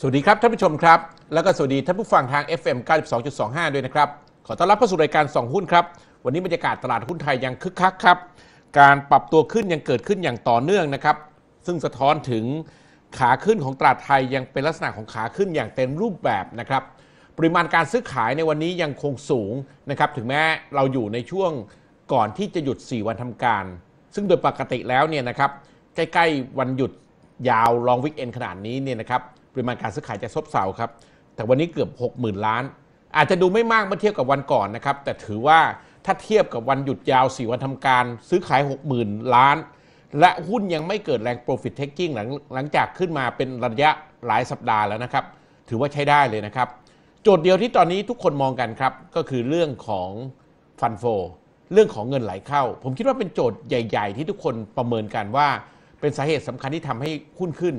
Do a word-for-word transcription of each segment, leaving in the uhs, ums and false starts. สวัสดีครับท่านผู้ชมครับแล้วก็สวัสดีท่านผู้ฟังทาง เอฟ เอ็ม เก้าสิบสองจุดสองห้า ด้วยนะครับขอต้อนรับเข้าสู่รายการส่องหุ้นครับวันนี้บรรยากาศตลาดหุ้นไทยยังคึกคักครับการปรับตัวขึ้นยังเกิดขึ้นอย่างต่อเนื่องนะครับซึ่งสะท้อนถึงขาขึ้นของตลาดไทยยังเป็นลักษณะของขาขึ้นอย่างเต็มรูปแบบนะครับปริมาณการซื้อขายในวันนี้ยังคงสูงนะครับถึงแม้เราอยู่ในช่วงก่อนที่จะหยุดสี่วันทำการซึ่งโดยปกติแล้วเนี่ยนะครับใกล้ๆวันหยุดยาวลองวิกเอนขนาดนี้เนี่ยนะครับปริมาณการซื้อขายจะซบเซาครับแต่วันนี้เกือบ หกหมื่น ล้านอาจจะดูไม่มากเมื่อเทียบกับวันก่อนนะครับแต่ถือว่าถ้าเทียบกับวันหยุดยาวสี่วันทำการซื้อขาย หกหมื่น ล้านและหุ้นยังไม่เกิดแรง profit taking หลังหลังจากขึ้นมาเป็นระยะหลายสัปดาห์แล้วนะครับถือว่าใช้ได้เลยนะครับโจทย์เดียวที่ตอนนี้ทุกคนมองกันครับก็คือเรื่องของฟันโฟเรื่องของเงินไหลเข้าผมคิดว่าเป็นโจทย์ใหญ่ๆที่ทุกคนประเมินกันว่าเป็นสาเหตุสำคัญที่ทำให้หุ้นขึ้น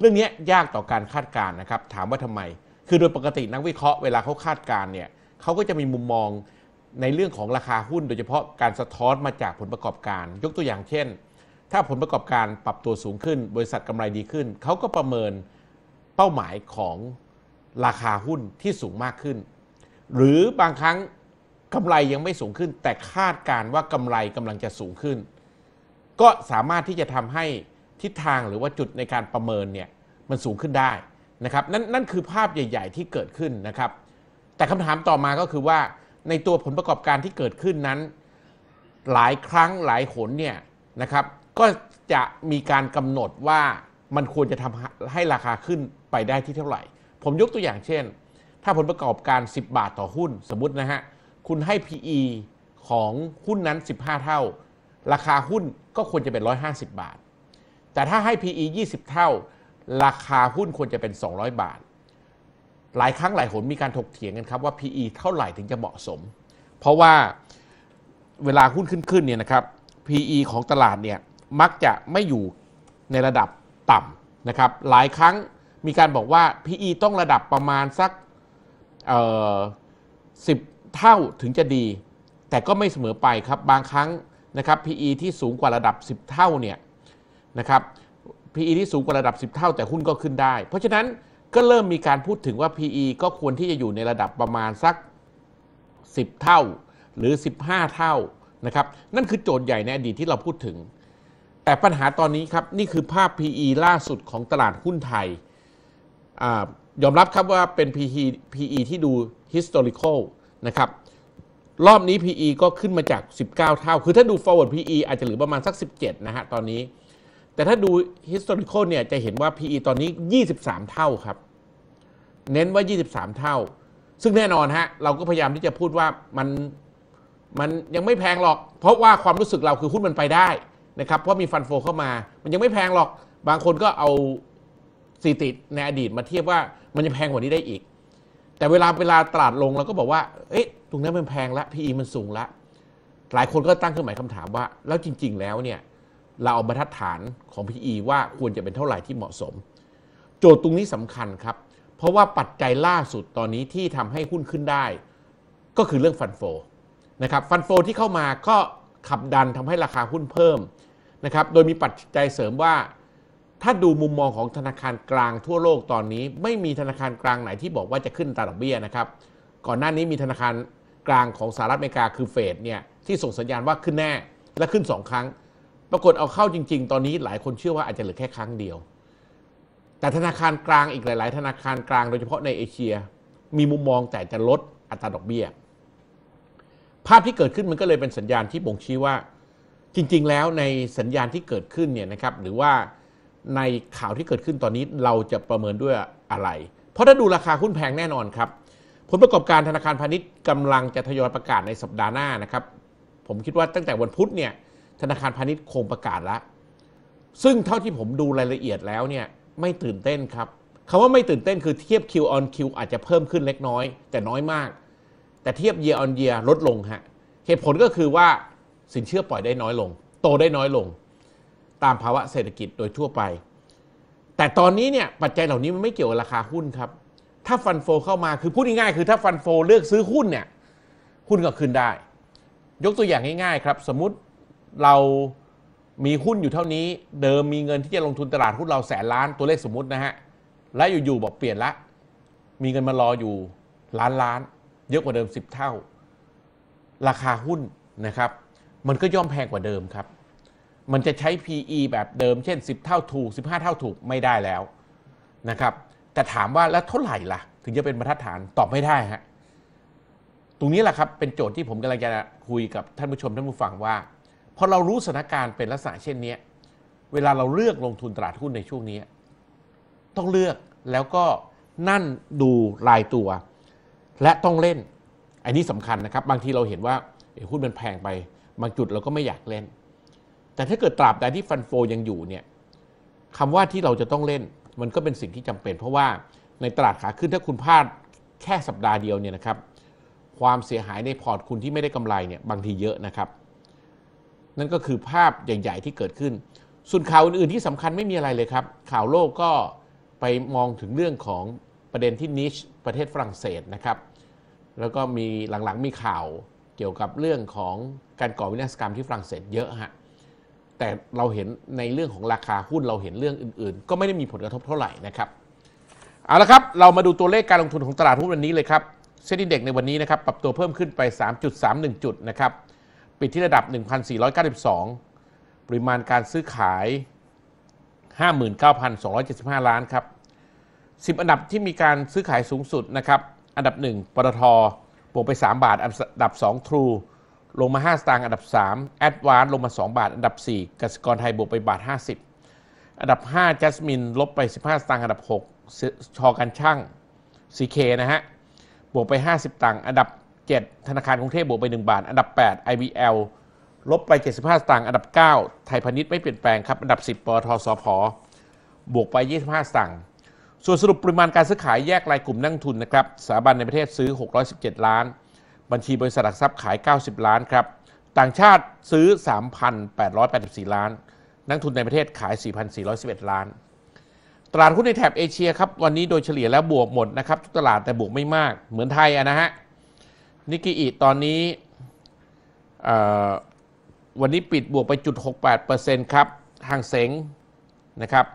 เรื่องนี้ยากต่อการคาดการณ์นะครับถามว่าทำไมคือโดยปกตินักวิเคราะห์เวลาเขาคาดการณ์เนี่ยเขาก็จะมีมุมมองในเรื่องของราคาหุ้นโดยเฉพาะการสะท้อนมาจากผลประกอบการยกตัวอย่างเช่นถ้าผลประกอบการปรับตัวสูงขึ้นบริษัทกำไรดีขึ้นเขาก็ประเมินเป้าหมายของราคาหุ้นที่สูงมากขึ้นหรือบางครั้งกำไรยังไม่สูงขึ้นแต่คาดการณ์ว่ากำไรกำลังจะสูงขึ้นก็สามารถที่จะทำให้ทิศทางหรือว่าจุดในการประเมินเนี่ยมันสูงขึ้นได้นะครับนั่นนั่นคือภาพใหญ่ๆที่เกิดขึ้นนะครับแต่คำถามต่อมาก็คือว่าในตัวผลประกอบการที่เกิดขึ้นนั้นหลายครั้งหลายหนเนี่ยนะครับก็จะมีการกำหนดว่ามันควรจะทำให้ราคาขึ้นไปได้ที่เท่าไหร่ผมยกตัวอย่างเช่นถ้าผลประกอบการสิบบาทต่อหุ้นสมมุตินะฮะคุณให้ พี อี ของหุ้นนั้นสิบห้าเท่าราคาหุ้นก็ควรจะเป็นหนึ่งร้อยห้าสิบบาทแต่ถ้าให้ พี อี ยี่สิบเท่าราคาหุ้นควรจะเป็นสองร้อยบาทหลายครั้งหลายหนมีการถกเถียงกันครับว่า พี อี เท่าไหร่ถึงจะเหมาะสมเพราะว่าเวลาหุ้นขึ้นขึ้นเนี่ยนะครับ พี อี ของตลาดเนี่ยมักจะไม่อยู่ในระดับต่ำนะครับหลายครั้งมีการบอกว่า พี อี ต้องระดับประมาณสักสิบเท่าถึงจะดีแต่ก็ไม่เสมอไปครับบางครั้งนะครับ พี อี ที่สูงกว่าระดับสิบเท่าเนี่ยนะครับ พี อี ที่สูงกว่าระดับสิบเท่าแต่หุ้นก็ขึ้นได้เพราะฉะนั้นก็เริ่มมีการพูดถึงว่า พี อี ก็ควรที่จะอยู่ในระดับประมาณสักสิบเท่าหรือสิบห้าเท่านะครับนั่นคือโจทย์ใหญ่ในอดีตที่เราพูดถึงแต่ปัญหาตอนนี้ครับนี่คือภาพ พี อี ล่าสุดของตลาดหุ้นไทยยอมรับครับว่าเป็น พี อี ที่ดู historical นะครับรอบนี้ พี อี ก็ขึ้นมาจากสิบเก้าเท่าคือถ้าดู forward พี อี อาจจะเหลือประมาณสักสิบเจ็ดนะฮะตอนนี้แต่ถ้าดู historical เนี่ยจะเห็นว่า พี อี ตอนนี้ยี่สิบสามเท่าครับเน้นว่ายี่สิบสามเท่าซึ่งแน่นอนฮะเราก็พยายามที่จะพูดว่ามันมันยังไม่แพงหรอกเพราะว่าความรู้สึกเราคือหุ้นมันไปได้นะครับเพราะมีฟันโฟเข้ามามันยังไม่แพงหรอกบางคนก็เอาสถิติในอดีตมาเทียบว่ามันจะแพงกว่านี้ได้อีกแต่เวลาเวลาตลาดลงเราก็บอกว่าเอ๊ะตรงนั้นมันแพงละ พี อี มันสูงละหลายคนก็ตั้งเครื่องหมายคำถามว่าแล้วจริงๆแล้วเนี่ยเราเอาบรรทัดฐานของ พี อี ว่าควรจะเป็นเท่าไหร่ที่เหมาะสมโจทย์ตรงนี้สำคัญครับเพราะว่าปัจจัยล่าสุดตอนนี้ที่ทำให้หุ้นขึ้นได้ก็คือเรื่องฟันโฟนะครับฟันโฟที่เข้ามาก็ขับดันทำให้ราคาหุ้นเพิ่มนะครับโดยมีปัจจัยเสริมว่าถ้าดูมุมมองของธนาคารกลางทั่วโลกตอนนี้ไม่มีธนาคารกลางไหนที่บอกว่าจะขึ้นอัตราดอกเบี้ยนะครับก่อนหน้านี้มีธนาคารกลางของสหรัฐอเมริกาคือเฟดเนี่ยที่ส่งสัญญาณว่าขึ้นแน่และขึ้นสองครั้งปรากฏเอาเข้าจริงๆตอนนี้หลายคนเชื่อว่าอาจจะเหลือแค่ครั้งเดียวแต่ธนาคารกลางอีกหลายๆธนาคารกลางโดยเฉพาะในเอเชียมีมุมมองแต่จะลดอัตราดอกเบี้ยภาพที่เกิดขึ้นมันก็เลยเป็นสัญญาณที่บ่งชี้ว่าจริงๆแล้วในสัญญาณที่เกิดขึ้นเนี่ยนะครับหรือว่าในข่าวที่เกิดขึ้นตอนนี้เราจะประเมินด้วยอะไรเพราะถ้าดูราคาหุ้นแพงแน่นอนครับผลประกอบการธนาคารพาณิชย์กำลังจะทยอยประกาศในสัปดาห์หน้านะครับผมคิดว่าตั้งแต่วันพุธเนี่ยธนาคารพาณิชย์คงประกาศแล้วซึ่งเท่าที่ผมดูรายละเอียดแล้วเนี่ยไม่ตื่นเต้นครับคำว่าไม่ตื่นเต้นคือเทียบ Q on Q อาจจะเพิ่มขึ้นเล็กน้อยแต่น้อยมากแต่เทียบ Year on Year ลดลงฮะเหตุผลก็คือว่าสินเชื่อปล่อยได้น้อยลงโตได้น้อยลงตามภาวะเศรษฐกิจโดยทั่วไปแต่ตอนนี้เนี่ยปัจจัยเหล่านี้มันไม่เกี่ยวกับราคาหุ้นครับถ้าฟันโฟเข้ามาคือพูดง่ายๆคือถ้าฟันโฟเลือกซื้อหุ้นเนี่ยหุ้นก็ขึ้นได้ยกตัวอย่างง่ายๆครับสมมุติเรามีหุ้นอยู่เท่านี้เดิมมีเงินที่จะลงทุนตลาดหุ้นเราแสนล้านตัวเลขสมมุตินะฮะ และอยู่ๆบอกเปลี่ยนละมีเงินมารออยู่ล้านล้านเยอะกว่าเดิมสิบเท่าราคาหุ้นนะครับมันก็ย่อมแพงกว่าเดิมครับมันจะใช้ พี อี แบบเดิมเช่นสิบเท่าถูกสิบห้าเท่าถูกไม่ได้แล้วนะครับแต่ถามว่าแล้วเท่าไหร่ล่ะถึงจะเป็นบรรทัดฐานตอบไม่ได้ฮะตรงนี้แหละครับเป็นโจทย์ที่ผมกำลังจะคุยกับท่านผู้ชมท่านผู้ฟังว่าพอเรารู้สถานการณ์เป็นลักษณะเช่นนี้เวลาเราเลือกลงทุนตลาดหุ้นในช่วงนี้ต้องเลือกแล้วก็นั่นดูรายตัวและต้องเล่นอันนี้สำคัญนะครับบางทีเราเห็นว่าหุ้นมันแพงไปบางจุดเราก็ไม่อยากเล่นแต่ถ้าเกิดตราบใดที่ฟันโฟยังอยู่เนี่ยคำว่าที่เราจะต้องเล่นมันก็เป็นสิ่งที่จำเป็นเพราะว่าในตลาดขาขึ้นถ้าคุณพลาดแค่สัปดาห์เดียวเนี่ยนะครับความเสียหายในพอร์ตคุณที่ไม่ได้กำไรเนี่ยบางทีเยอะนะครับนั่นก็คือภาพใหญ่ๆที่เกิดขึ้นส่วนข่าวอื่นๆที่สำคัญไม่มีอะไรเลยครับข่าวโลกก็ไปมองถึงเรื่องของประเด็นที่นิชประเทศฝรั่งเศสนะครับแล้วก็มีหลังๆมีข่าวเกี่ยวกับเรื่องของการก่อวินาศกรรมที่ฝรั่งเศสเยอะฮะแต่เราเห็นในเรื่องของราคาหุ้นเราเห็นเรื่องอื่นๆก็ไม่ได้มีผลกระทบเท่าไหร่นะครับเอาละครับเรามาดูตัวเลขการลงทุนของตลาดหุ้นวันนี้เลยครับเซ็นดีเด็กในวันนี้นะครับปรับตัวเพิ่มขึ้นไป สามจุดสามหนึ่ง จุดนะครับปิดที่ระดับ หนึ่งพันสี่ร้อยเก้าสิบสอง ปริมาณการซื้อขาย ห้าหมื่นเก้าพันสองร้อยเจ็ดสิบห้า ล้านครับสิบอันดับที่มีการซื้อขายสูงสุดนะครับอันดับหนึ่งปตท.บวกไปสามบาทอันดับสอง True ลงมาห้าสตางค์อันดับสาม Advance ลงมาสองบาทอันดับสี่กสิกรไทยบวกไปบาทห้าสิบอันดับห้า Jasmine ลบไปสิบห้าสตางค์อันดับหกชอการช่าง ซี เค นะฮะบวกไปห้าสิบตังค์อันดับเจ็ดธนาคารกรุงเทพบวกไปหนึ่งบาทอันดับแปด ไอ บี แอล ลบไปเจ็ดสิบห้าสตางค์อันดับเก้าไทยพาณิชย์ไม่เปลี่ยนแปลงครับอันดับสิบปตท.สผ.บวกไปยี่สิบห้าสตางค์ส่วนสรุปปริมาณการซื้อขายแยกรายกลุ่มนักทุนนะครับสถาบันในประเทศซื้อหกร้อยสิบเจ็ดล้านบัญชีบริษัทหลักทรัพย์ขายเก้าสิบล้านครับต่างชาติซื้อ สามพันแปดร้อยแปดสิบสี่ ล้านนักทุนในประเทศขาย สี่พันสี่ร้อยสิบเอ็ด ล้านตลาดหุ้นในแถบเอเชียครับวันนี้โดยเฉลี่ยแล้วบวกหมดนะครับทุกตลาดแต่บวกไม่มากเหมือนไทยนะฮะนิกเกอิตอนนี้วันนี้ปิดบวกไป ศูนย์จุดหกแปดเปอร์เซ็นต์ ครับฮั่งเส็งนะครับ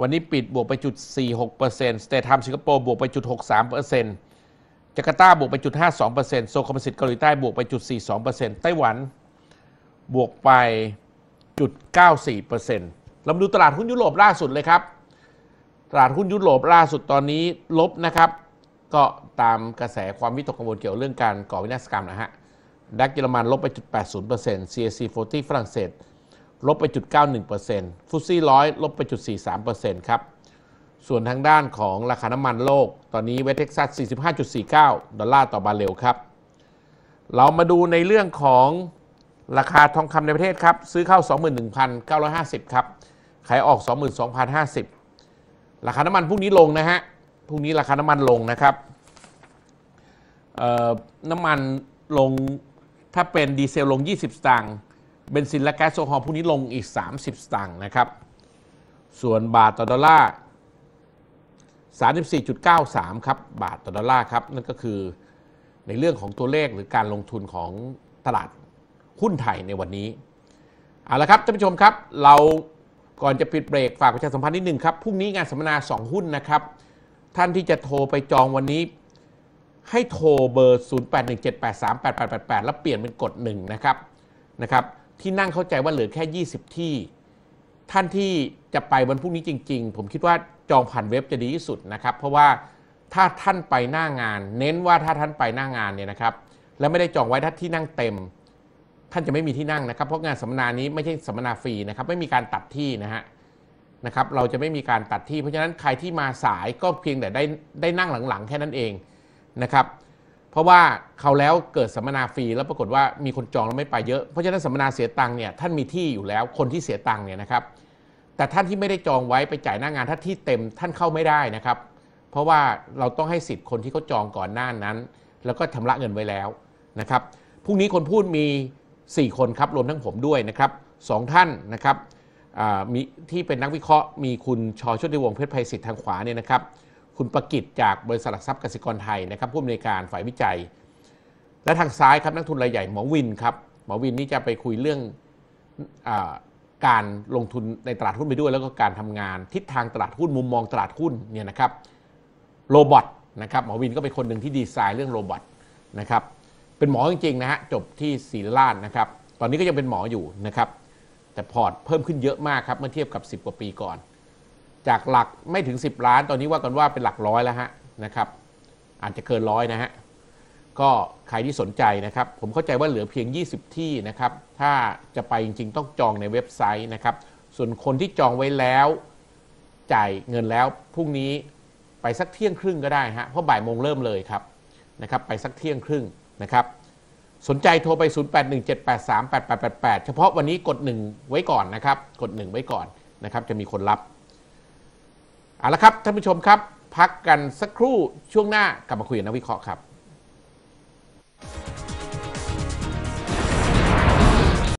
วันนี้ปิดบวกไป ศูนย์จุดสี่หกเปอร์เซ็นต์ สเตทไทม์สิงคโปร์บวกไป ศูนย์จุดหกสามเปอร์เซ็นต์ จาการ์ตาบวกไป ศูนย์จุดห้าสองเปอร์เซ็นต์ โซลคอมมิวนิสต์เกาหลีใต้บวกไป ศูนย์จุดสี่สองเปอร์เซ็นต์ ไต้หวันบวกไป ศูนย์จุดเก้าสี่เปอร์เซ็นต์ เรามาดูตลาดหุ้นยุโรปล่าสุดเลยครับตลาดหุ้นยุโรปล่าสุดตอนนี้ลบนะครับก็ตามกระแสความวิตกกังวลเกี่ยวเรื่องการก่อวินาศกรรมนะฮะดัคเยอรมันลบไป ศูนย์จุดแปดศูนย์เปอร์เซ็นต์ ซี เอส ซี สี่สิบฝรั่งเศสลบไป ศูนย์จุดเก้าหนึ่งเปอร์เซ็นต์ ฟุตซี่ร้อยลบไป ศูนย์จุดสี่สามเปอร์เซ็นต์ ครับส่วนทางด้านของราคาน้ำมันโลกตอนนี้เวสเท็กซัส สี่สิบห้าจุดสี่เก้า ดอลลาร์ต่อบาร์เรลครับเรามาดูในเรื่องของราคาทองคำในประเทศครับซื้อเข้า สองหมื่นหนึ่งพันเก้าร้อยห้าสิบ ครับขายออก สองหมื่นสองพันห้าสิบ ราคาน้ำมันพรุ่งนี้ลงนะฮะพรุ่งนี้ราคาน้ำมันลงนะครับน้ำมันลงถ้าเป็นดีเซลลงยี่สิบสตางค์เบนซินและแก๊สโซฮอลพวกนี้ลงอีกสามสิบสตางค์นะครับส่วนบาทต่อดอลลาร์ สามสิบสี่จุดเก้าสาม ครับบาทต่อดอลลาร์ครับนั่นก็คือในเรื่องของตัวเลขหรือการลงทุนของตลาดหุ้นไทยในวันนี้เอาละครับท่านผู้ชมครับเราก่อนจะปิดเบรกฝากประชาสัมพันธ์นิดหนึ่งครับพรุ่งนี้งานสัมมนาสองหุ้นนะครับท่านที่จะโทรไปจองวันนี้ให้โทรเบอร์ศูนย์ แปด หนึ่ง เจ็ด แปด สาม แปด แปด แปด แปดแล้วเปลี่ยนเป็นกดหนึ่งนะครับนะครับที่นั่งเข้าใจว่าเหลือแค่ยี่สิบที่ท่านที่จะไปวันพรุ่งนี้จริงๆผมคิดว่าจองผ่านเว็บจะดีที่สุดนะครับเพราะว่าถ้าท่านไปหน้างานเน้นว่าถ้าท่านไปหน้างานเนี่ยนะครับและไม่ได้จองไว้ถ้าที่นั่งเต็มท่านจะไม่มีที่นั่งนะครับเพราะงานสัมมนานี้ไม่ใช่สัมมนาฟรีนะครับไม่มีการตัดที่นะฮะนะครับเราจะไม่มีการตัดที่เพราะฉะนั้นใครที่มาสายก็เพียงแต่ได้ได้นั่งหลังๆแค่นั้นเองนะครับเพราะว่าเขาแล้วเกิดสัมมนาฟรีแล้วปรากฏว่ามีคนจองแล้วไม่ไปเยอะเพราะฉะนั้นสัมมนาเสียตังค์เนี่ยท่านมีที่อยู่แล้วคนที่เสียตังค์เนี่ยนะครับแต่ท่านที่ไม่ได้จองไว้ไปจ่ายหน้างานถ้าที่เต็มท่านเข้าไม่ได้นะครับเพราะว่าเราต้องให้สิทธิ์คนที่เขาจองก่อนหน้านั้นแล้วก็ชำระเงินไว้แล้วนะครับพรุ่งนี้คนพูดมีสี่คนครับรวมทั้งผมด้วยนะครับสองท่านนะครับมีที่เป็นนักวิเคราะห์มีคุณชอชติวงศ์เพชรไพศิษฐ์ทางขวาเนี่ยนะครับคุณประกิตจากบริษัทหลักทรัพย์กสิกรไทยนะครับผู้อำนวยการฝ่ายวิจัยและทางซ้ายครับนักทุนรายใหญ่หมอวินครับหมอวินนี่จะไปคุยเรื่องอ การลงทุนในตลาดหุ้นไปด้วยแล้วก็การทำงานทิศทางตลาดหุ้นมุมมองตลาดหุ้นเนี่ยนะครับโรบอทนะครับหมอวินก็เป็นคนหนึ่งที่ดีไซน์เรื่องโรบอทนะครับเป็นหมอจริงๆนะฮะจบที่ศรีราชนะครับตอนนี้ก็ยังเป็นหมออยู่นะครับแต่พอร์ตเพิ่มขึ้นเยอะมากครับเมื่อเทียบกับสิบกว่าปีก่อนจากหลักไม่ถึงสิบล้านตอนนี้ว่ากันว่าเป็นหลักร้อยแล้วฮะนะครับอาจจะเกินร้อยนะฮะก็ใครที่สนใจนะครับผมเข้าใจว่าเหลือเพียงยี่สิบที่นะครับถ้าจะไปจริงๆต้องจองในเว็บไซต์นะครับส่วนคนที่จองไว้แล้วจ่ายเงินแล้วพรุ่งนี้ไปสักเที่ยงครึ่งก็ได้ฮะเพราะบ่ายโมงเริ่มเลยครับนะครับไปสักเที่ยงครึ่งนะครับสนใจโทรไปศูนย์ แปด หนึ่ง เจ็ด แปด สาม แปด แปด แปด แปดเฉพาะวันนี้กดหนึ่งไว้ก่อนนะครับกดหนึ่งไว้ก่อนนะครับจะมีคนรับเอาละครับท่านผู้ชมครับพักกันสักครู่ช่วงหน้ากลับมาคุยกับนักวิเคราะห์ครับ